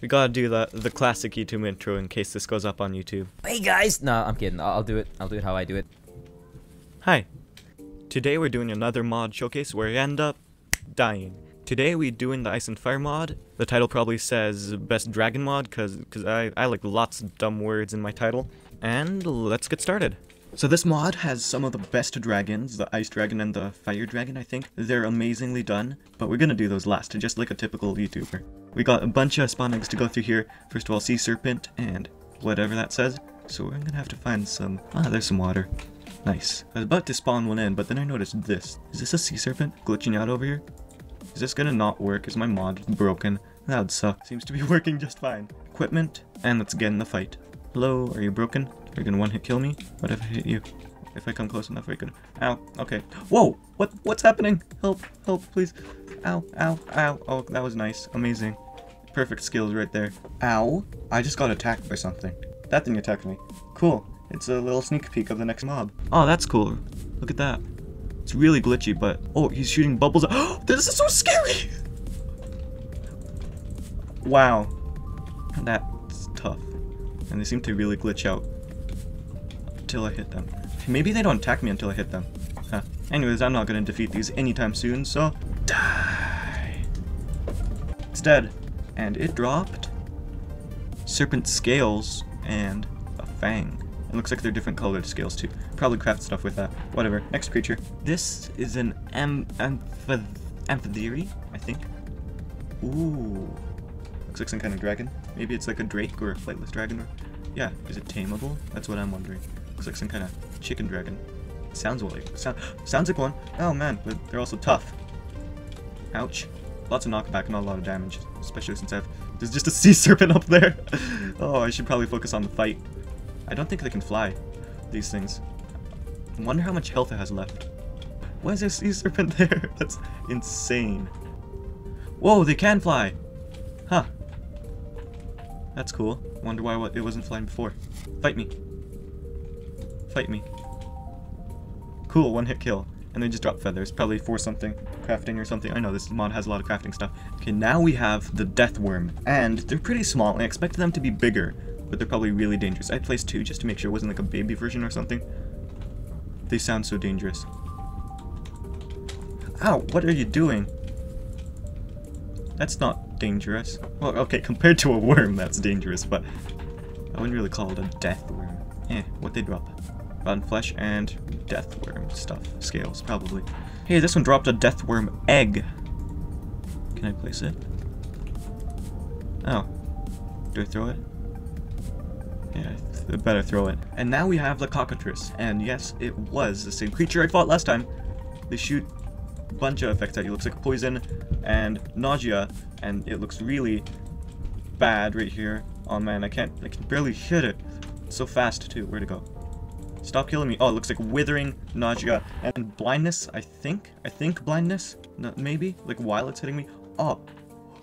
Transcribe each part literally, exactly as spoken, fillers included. We gotta do the, the classic YouTube intro in case this goes up on YouTube. Hey guys! No, I'm kidding. I'll do it. I'll do it how I do it. Hi. Today we're doing another mod showcase where we end up dying. Today we're doing the Ice and Fire mod. The title probably says Best Dragon Mod because because I, I like lots of dumb words in my title. And let's get started. So this mod has some of the best dragons, the Ice Dragon and the Fire Dragon, I think. They're amazingly done, but we're gonna do those last, just like a typical YouTuber. We got a bunch of spawn eggs to go through here. First of all, Sea Serpent and whatever that says. So we're gonna have to find some... Ah, there's some water. Nice. I was about to spawn one in, but then I noticed this. Is this a Sea Serpent glitching out over here? Is this gonna not work? Is my mod broken? That would suck. Seems to be working just fine. Equipment, and let's get in the fight. Hello, are you broken? You're gonna one hit kill me? What if I hit you? If I come close enough, I could. Ow, okay. Whoa! What? What's happening? Help, help, please. Ow, ow, ow. Oh, that was nice. Amazing. Perfect skills right there. Ow. I just got attacked by something. That thing attacked me. Cool. It's a little sneak peek of the next mob. Oh, that's cool. Look at that. It's really glitchy, but. Oh, he's shooting bubbles. Oh, this is so scary! Wow. That's tough. And they seem to really glitch out. Until I hit them. Maybe they don't attack me until I hit them. Huh. Anyways, I'm not gonna defeat these anytime soon, so die. It's dead. And it dropped serpent scales and a fang. It looks like they're different colored scales too. Probably craft stuff with that. Whatever. Next creature. This is an am amphith amphitheory, I think. Ooh. Looks like some kind of dragon. Maybe it's like a drake or a flightless dragon. Or... Yeah, is it tameable? That's what I'm wondering. Looks like some kind of chicken dragon. Sounds like sound, sounds like one. Oh man, but they're also tough. Ouch! Lots of knockback, not a lot of damage, especially since I've there's just a sea serpent up there. Oh, I should probably focus on the fight. I don't think they can fly. These things. I wonder how much health it has left. Why is there a sea serpent there? That's insane. Whoa, they can fly. Huh? That's cool. Wonder why it wasn't flying before. Fight me. Fight me. Cool, one hit kill. And they just drop feathers, probably for something. Crafting or something. I know, this mod has a lot of crafting stuff. Okay, now we have the death worm. And they're pretty small. I expected them to be bigger, but they're probably really dangerous. I placed two just to make sure it wasn't like a baby version or something. They sound so dangerous. Ow, what are you doing? That's not... dangerous. Well, okay, compared to a worm, that's dangerous, but I wouldn't really call it a death worm. Eh, what they drop? Rotten flesh and death worm stuff. Scales, probably. Hey, this one dropped a death worm egg. Can I place it? Oh. Do I throw it? Yeah, I better throw it. And now we have the cockatrice, and yes, it was the same creature I fought last time. They shoot a bunch of effects at you. Looks like poison and nausea. And it looks really bad right here. Oh man, I can't, I can barely hit it. It's so fast too, where'd it go? Stop killing me. Oh, it looks like withering, nausea, and blindness, I think? I think blindness? No, maybe? Like while it's hitting me? Oh,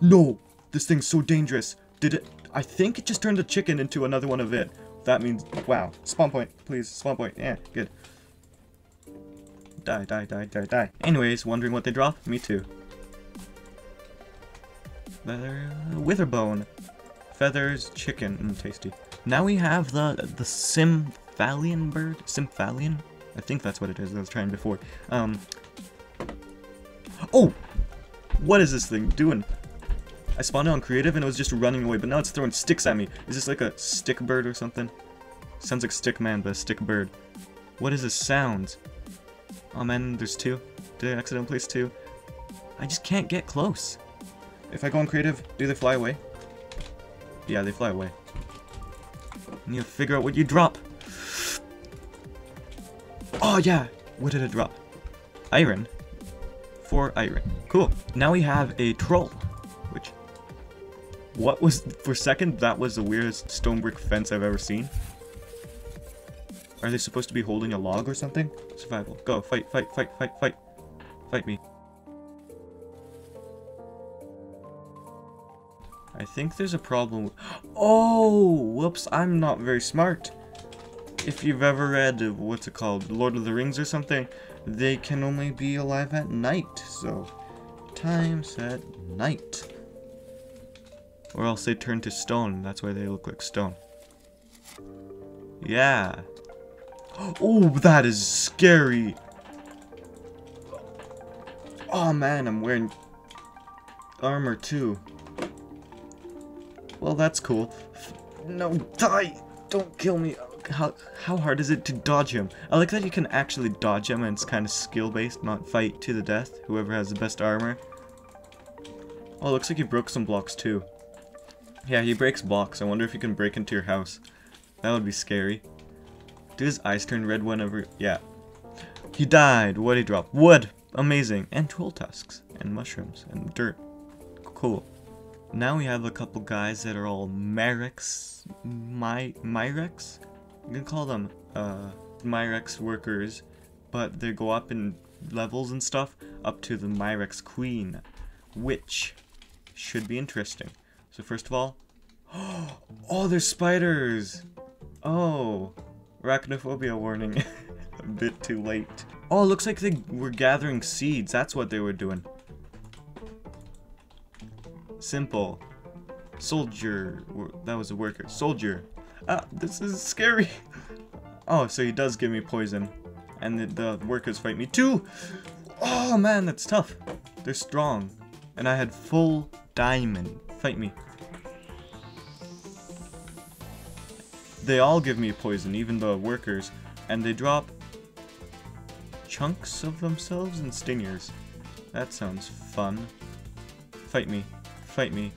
no! This thing's so dangerous. Did it? I think it just turned the chicken into another one of it. That means, wow. Spawn point, please, spawn point. Yeah, good. Die, die, die, die, die. Anyways, wondering what they drop? Me too. Feather, witherbone, feathers, chicken, mm, tasty. Now we have the the Symphalian bird, Symphalian. I think that's what it is. I was trying before. Um. Oh, what is this thing doing? I spawned it on creative and it was just running away, but now it's throwing sticks at me. Is this like a stick bird or something? Sounds like stick man, but a stick bird. What is this sound? Oh man, there's two. Did I accidentally place two? I just can't get close. If I go on creative, do they fly away? Yeah, they fly away. You need to figure out what you drop. Oh yeah! What did it drop? Iron. Four iron. Cool. Now we have a troll. Which... What was... For a second, that was the weirdest stone brick fence I've ever seen. Are they supposed to be holding a log or something? Survival. Go. Fight, fight, fight, fight, fight. Fight me. I think there's a problem. Oh, whoops, I'm not very smart. If you've ever read, what's it called, Lord of the Rings or something, they can only be alive at night, so time's at night. Or else they turn to stone, and that's why they look like stone. Yeah. Oh, that is scary. Oh man, I'm wearing armor too. Well, that's cool. No, die! Don't kill me. How, how hard is it to dodge him? I like that you can actually dodge him, and it's kind of skill-based, not fight to the death. Whoever has the best armor. Oh, looks like he broke some blocks too. Yeah, he breaks blocks. I wonder if he can break into your house. That would be scary. Do his eyes turn red whenever... Yeah. He died. What'd he drop? Wood! Amazing. And troll tusks. And mushrooms. And dirt. Cool. Now we have a couple guys that are all Myrex... My... Myrex? I'm gonna call them, uh... Myrex workers. But they go up in levels and stuff. Up to the Myrex Queen. Which should be interesting. So first of all... Oh, they're spiders! Oh... Arachnophobia warning. A bit too late. Oh, it looks like they were gathering seeds. That's what they were doing. Simple. Soldier. That was a worker. Soldier. Ah, this is scary. Oh, so he does give me poison. And the, the workers fight me too. Oh, man, that's tough. They're strong. And I had full diamond. Fight me. They all give me poison, even the workers, and they drop chunks of themselves and stingers. That sounds fun. Fight me. Fight me.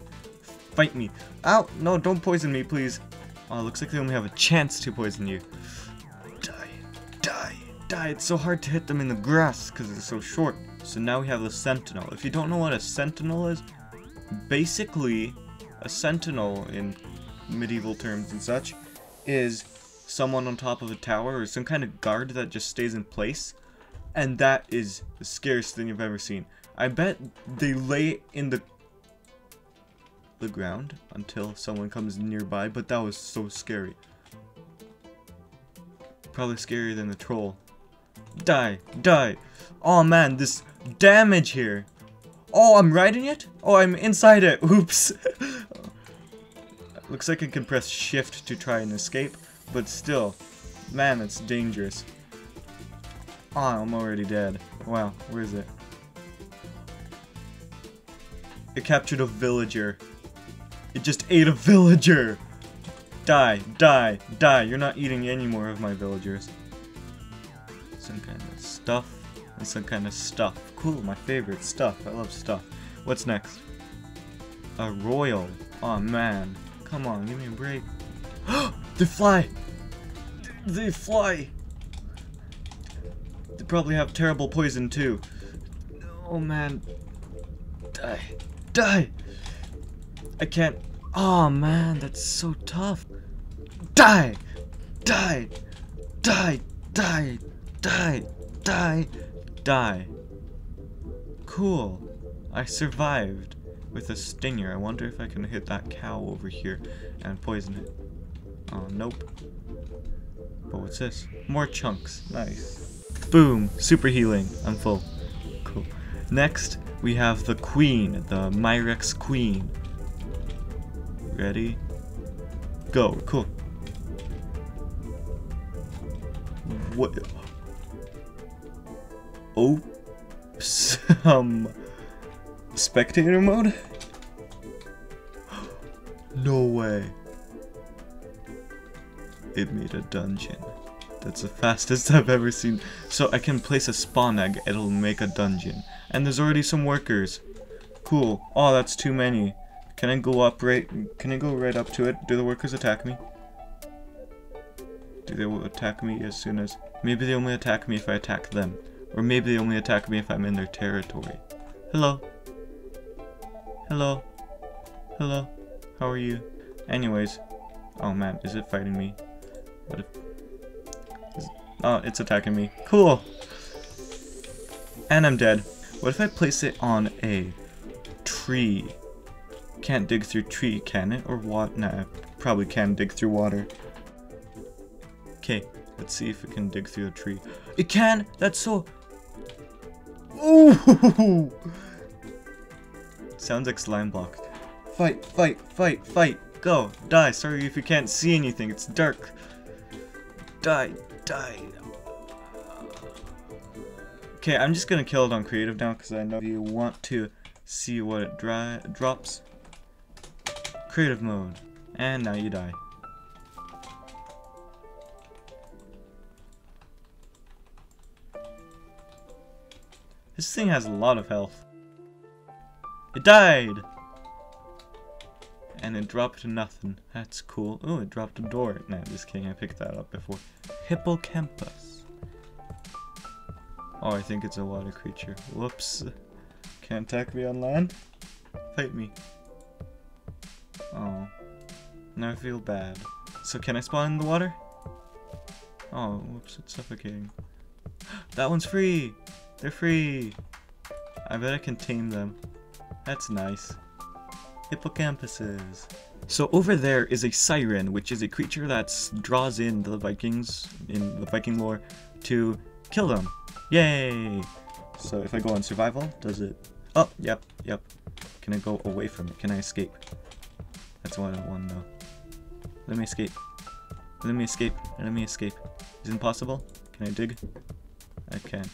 Fight me. Ow! No, don't poison me, please. Oh, looks like they only have a chance to poison you. Die. Die. Die. It's so hard to hit them in the grass because they're so short. So now we have the sentinel. If you don't know what a sentinel is, basically a sentinel in medieval terms and such is someone on top of a tower or some kind of guard that just stays in place, and that is the scariest thing you've ever seen. I bet they lay in the the ground until someone comes nearby, but that was so scary. Probably scarier than the troll. Die, die. Oh man, this damage here. Oh, I'm riding it? Oh, I'm inside it. Oops. Looks like I can press shift to try and escape, but still, man, it's dangerous. Oh, I'm already dead. Wow, where is it? It captured a villager. It just ate a villager! Die, die, die. You're not eating any more of my villagers. Some kind of stuff, and some kind of stuff. Cool, my favorite stuff. I love stuff. What's next? A royal. Oh, man. Come on, give me a break. They fly! They fly! They probably have terrible poison too. Oh man. Die. Die! I can't. Oh man, that's so tough. Die! Die! Die! Die! Die! Die! Die! Cool. I survived. With a stinger. I wonder if I can hit that cow over here and poison it. Oh, nope. But what's this? More chunks. Nice. Boom. Super healing. I'm full. Cool. Next, we have the queen. The Myrex Queen. Ready? Go. Cool. What? Oops. um... Spectator mode? No way. It made a dungeon. That's the fastest I've ever seen. So I can place a spawn egg, it'll make a dungeon. And there's already some workers. Cool. Oh, that's too many. Can I go up right can I go right up to it? Do the workers attack me? Do they attack me as soon as maybe they only attack me if I attack them. Or maybe they only attack me if I'm in their territory. Hello. Hello. Hello. How are you? Anyways. Oh man, is it fighting me? What if... Is... Oh, it's attacking me. Cool! And I'm dead. What if I place it on a tree? Can't dig through tree, can it? Or what? Nah, probably can dig through water. Okay, let's see if it can dig through a tree. It can! That's so... Ooh! Sounds like slime block. Fight, fight, fight, fight. Go. Die. Sorry if you can't see anything. It's dark. Die. Die. Okay, I'm just gonna kill it on creative now because I know you want to see what it dry drops. Creative mode. And now you die. This thing has a lot of health. It died! And it dropped nothing. That's cool. Ooh, it dropped a door. Nah, just kidding. I picked that up before. Hippocampus. Oh, I think it's a water creature. Whoops. Can't attack me on land. Fight me. Oh. Now I feel bad. So can I spawn in the water? Oh, whoops. It's suffocating. That one's free! They're free! I bet I can tame them. That's nice. Hippocampuses. So over there is a siren, which is a creature that draws in the Vikings, in the Viking lore, to kill them. Yay! So if I go on survival, does it... Oh, yep, yep. Can I go away from it? Can I escape? That's what I want to know. Let me escape. Let me escape. Let me escape. Is it impossible? Can I dig? I can't.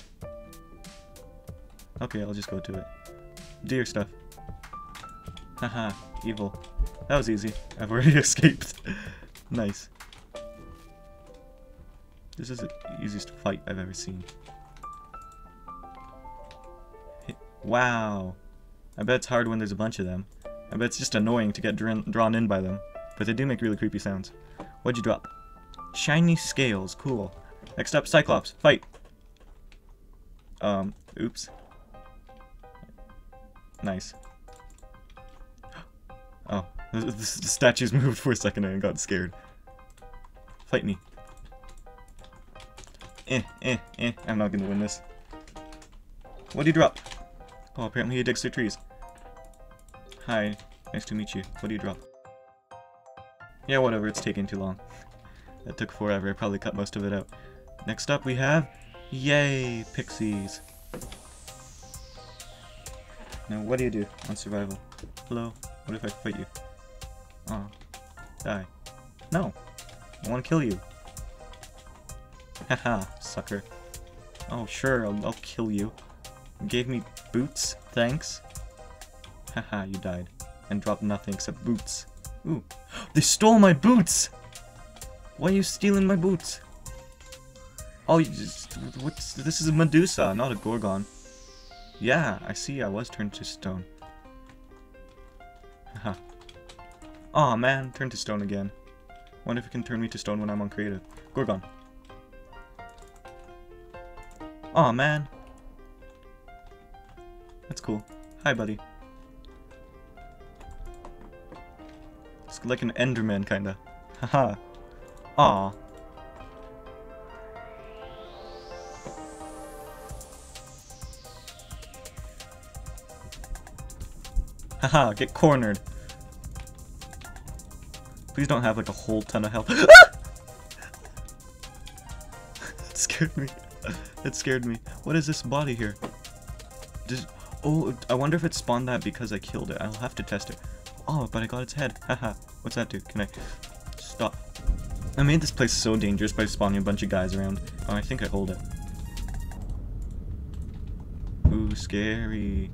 Okay, I'll just go to it. Do your stuff. Haha, evil. That was easy. I've already escaped. Nice. This is the easiest fight I've ever seen. Hit. Wow. I bet it's hard when there's a bunch of them. I bet it's just annoying to get dr drawn in by them. But they do make really creepy sounds. What'd you drop? Shiny scales. Cool. Next up, Cyclops. Fight. Um, oops. Nice. Oh, the, the, the statues moved for a second and I got scared. Fight me. Eh, eh, eh. I'm not gonna win this. What do you drop? Oh, apparently he digs through trees. Hi, nice to meet you. What do you drop? Yeah, whatever, it's taking too long. That took forever. I probably cut most of it out. Next up we have... Yay, pixies. Now, what do you do on survival? Hello? What if I fight you? Oh. Die. No! I want to kill you. Haha, sucker. Oh, sure, I'll, I'll kill you. You gave me boots, thanks. Haha, you died. And dropped nothing except boots. Ooh. They stole my boots! Why are you stealing my boots? Oh, you just... What's, this is a Medusa, not a Gorgon. Yeah, I see, I was turned to stone. Haha. Aw, man, turned to stone again. Wonder if it can turn me to stone when I'm on creative. Gorgon. Aw, man. That's cool. Hi, buddy. It's like an Enderman, kinda. Haha. Aw. Haha, get cornered. Please don't have like a whole ton of health. It scared me. It scared me. What is this body here? Does, oh, I wonder if it spawned that because I killed it. I'll have to test it. Oh, but I got its head. Haha. What's that do? Can I... Stop. I made this place so dangerous by spawning a bunch of guys around. Oh, I think I hold it. Ooh, scary.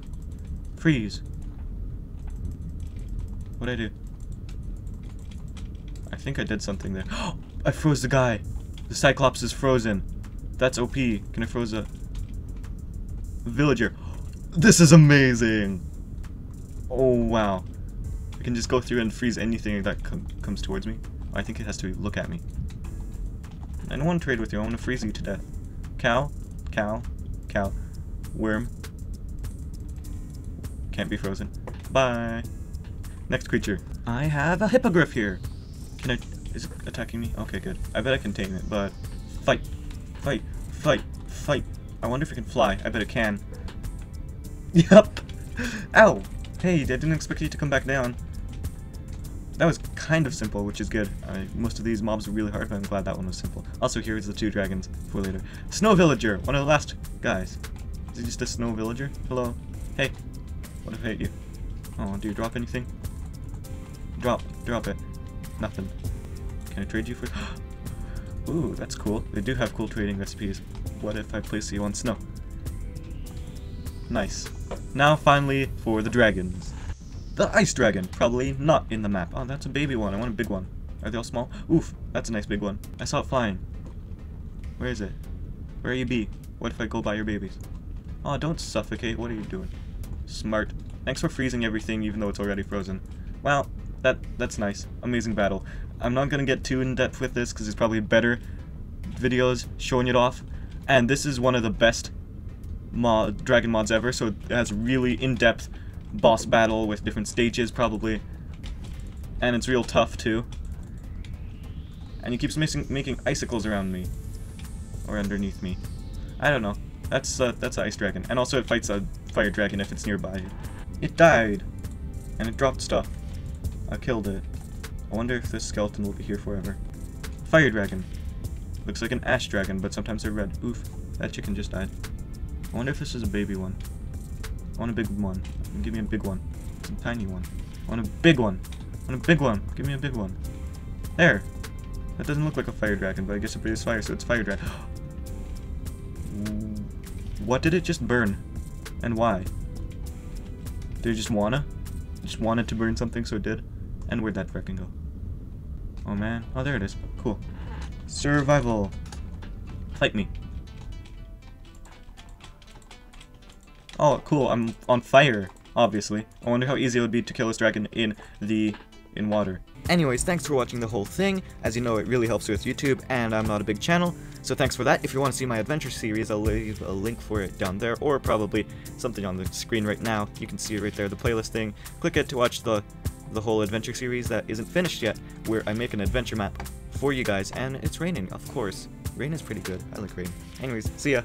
Freeze. What'd I do? I think I did something there. I froze the guy! The Cyclops is frozen. That's O P. Can I froze a... a villager? This is amazing! Oh, wow. I can just go through and freeze anything that com comes towards me. I think it has to look at me. I don't want to trade with you. I want to freeze you to death. Cow. Cow. Cow. Worm. Can't be frozen. Bye! Next creature. I have a hippogriff here. Can I... Is it attacking me? Okay, good. I bet I can tame it, but... Fight. Fight. Fight. Fight. I wonder if it can fly. I bet it can. Yup. Ow. Hey, I didn't expect you to come back down. That was kind of simple, which is good. I, most of these mobs are really hard, but I'm glad that one was simple. Also, here is the two dragons for later. Snow villager. One of the last guys. Is it just a snow villager? Hello. Hey. What if I hit you? Oh, do you drop anything? Drop. Drop it. Nothing. Can I trade you for... Ooh, that's cool. They do have cool trading recipes. What if I place you on snow? Nice. Now, finally, for the dragons. The ice dragon. Probably not in the map. Oh, that's a baby one. I want a big one. Are they all small? Oof, that's a nice big one. I saw it flying. Where is it? Where are you, bee? What if I go buy your babies? Oh, don't suffocate. What are you doing? Smart. Thanks for freezing everything, even though it's already frozen. Wow, that that's nice. Amazing battle. I'm not going to get too in-depth with this, because there's probably better videos showing it off. And this is one of the best mod, dragon mods ever, so it has really in-depth boss battle with different stages, probably. And it's real tough, too. And he keeps missing, making icicles around me. Or underneath me. I don't know. That's uh, that's an ice dragon. And also it fights a fire dragon if it's nearby. It died! And it dropped stuff. I killed it. I wonder if this skeleton will be here forever. Fire dragon. Looks like an ash dragon, but sometimes they're red. Oof. That chicken just died. I wonder if this is a baby one. I want a big one. Give me a big one. It's a tiny one. I want a big one. I want a big one. Give me a big one. There! That doesn't look like a fire dragon, but I guess it breathes fire, so it's fire dragon. What did it just burn? And why? Did it just wanna? Just wanted to burn something, so it did? And where'd that freaking go? Oh man. Oh, there it is. Cool. Survival. Fight me. Oh, cool. I'm on fire, obviously. I wonder how easy it would be to kill this dragon in the... in water. Anyways, thanks for watching the whole thing. As you know, it really helps with YouTube, and I'm not a big channel, so thanks for that. If you want to see my adventure series, I'll leave a link for it down there, or probably something on the screen right now. You can see it right there, the playlist thing. Click it to watch the, the whole adventure series that isn't finished yet, where I make an adventure map for you guys, and it's raining, of course. Rain is pretty good. I like rain. Anyways, see ya!